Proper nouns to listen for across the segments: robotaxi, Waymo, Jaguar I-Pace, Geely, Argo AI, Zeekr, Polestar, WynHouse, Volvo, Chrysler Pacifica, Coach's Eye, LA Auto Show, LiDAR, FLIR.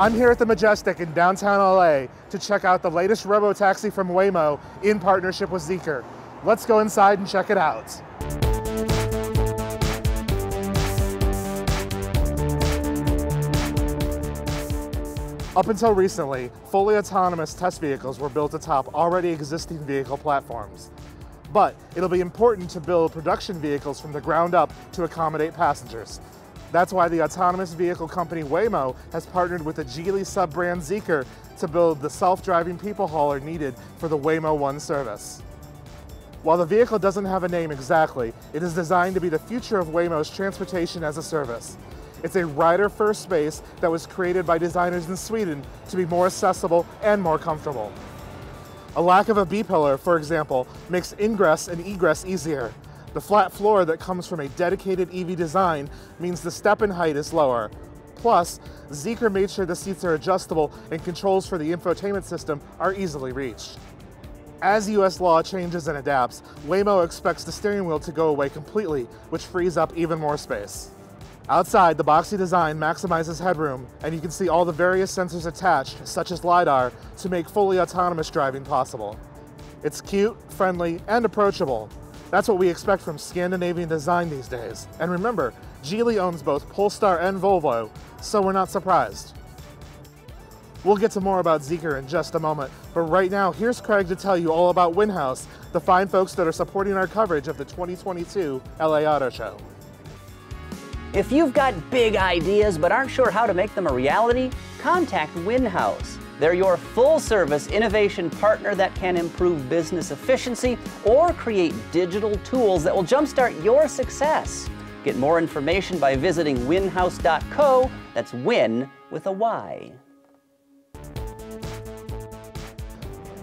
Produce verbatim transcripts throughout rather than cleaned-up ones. I'm here at the Majestic in downtown L A to check out the latest robo-taxi from Waymo in partnership with Zeekr. Let's go inside and check it out. Up until recently, fully autonomous test vehicles were built atop already existing vehicle platforms. But it'll be important to build production vehicles from the ground up to accommodate passengers. That's why the autonomous vehicle company Waymo has partnered with the Geely sub-brand Zeekr to build the self-driving people hauler needed for the Waymo One service. While the vehicle doesn't have a name exactly, it is designed to be the future of Waymo's transportation as a service. It's a rider-first space that was created by designers in Sweden to be more accessible and more comfortable. A lack of a B-pillar, for example, makes ingress and egress easier. The flat floor that comes from a dedicated E V design means the step-in height is lower. Plus, Zeekr made sure the seats are adjustable and controls for the infotainment system are easily reached. As U S law changes and adapts, Waymo expects the steering wheel to go away completely, which frees up even more space. Outside, the boxy design maximizes headroom, and you can see all the various sensors attached, such as LiDAR, to make fully autonomous driving possible. It's cute, friendly, and approachable. That's what we expect from Scandinavian design these days. And remember, Geely owns both Polestar and Volvo, so we're not surprised. We'll get to more about Zeekr in just a moment, but right now, here's Craig to tell you all about WynHouse, the fine folks that are supporting our coverage of the twenty twenty-two L A Auto Show. If you've got big ideas but aren't sure how to make them a reality, contact WynHouse. They're your full-service innovation partner that can improve business efficiency or create digital tools that will jumpstart your success. Get more information by visiting wynhouse dot co. That's win with a Y.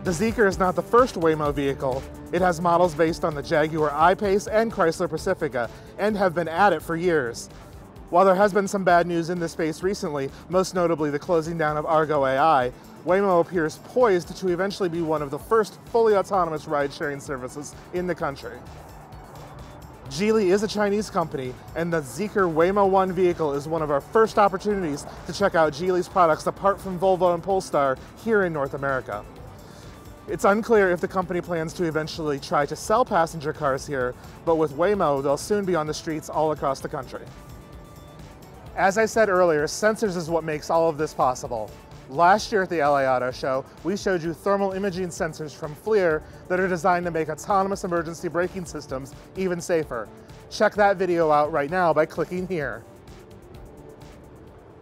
The Zeekr is not the first Waymo vehicle. It has models based on the Jaguar I-Pace and Chrysler Pacifica, and have been at it for years. While there has been some bad news in this space recently, most notably the closing down of Argo A I, Waymo appears poised to eventually be one of the first fully autonomous ride-sharing services in the country. Geely is a Chinese company, and the Zeekr Waymo One vehicle is one of our first opportunities to check out Geely's products apart from Volvo and Polestar here in North America. It's unclear if the company plans to eventually try to sell passenger cars here, but with Waymo, they'll soon be on the streets all across the country. As I said earlier, sensors is what makes all of this possible. Last year at the L A Auto Show, we showed you thermal imaging sensors from FLIR that are designed to make autonomous emergency braking systems even safer. Check that video out right now by clicking here.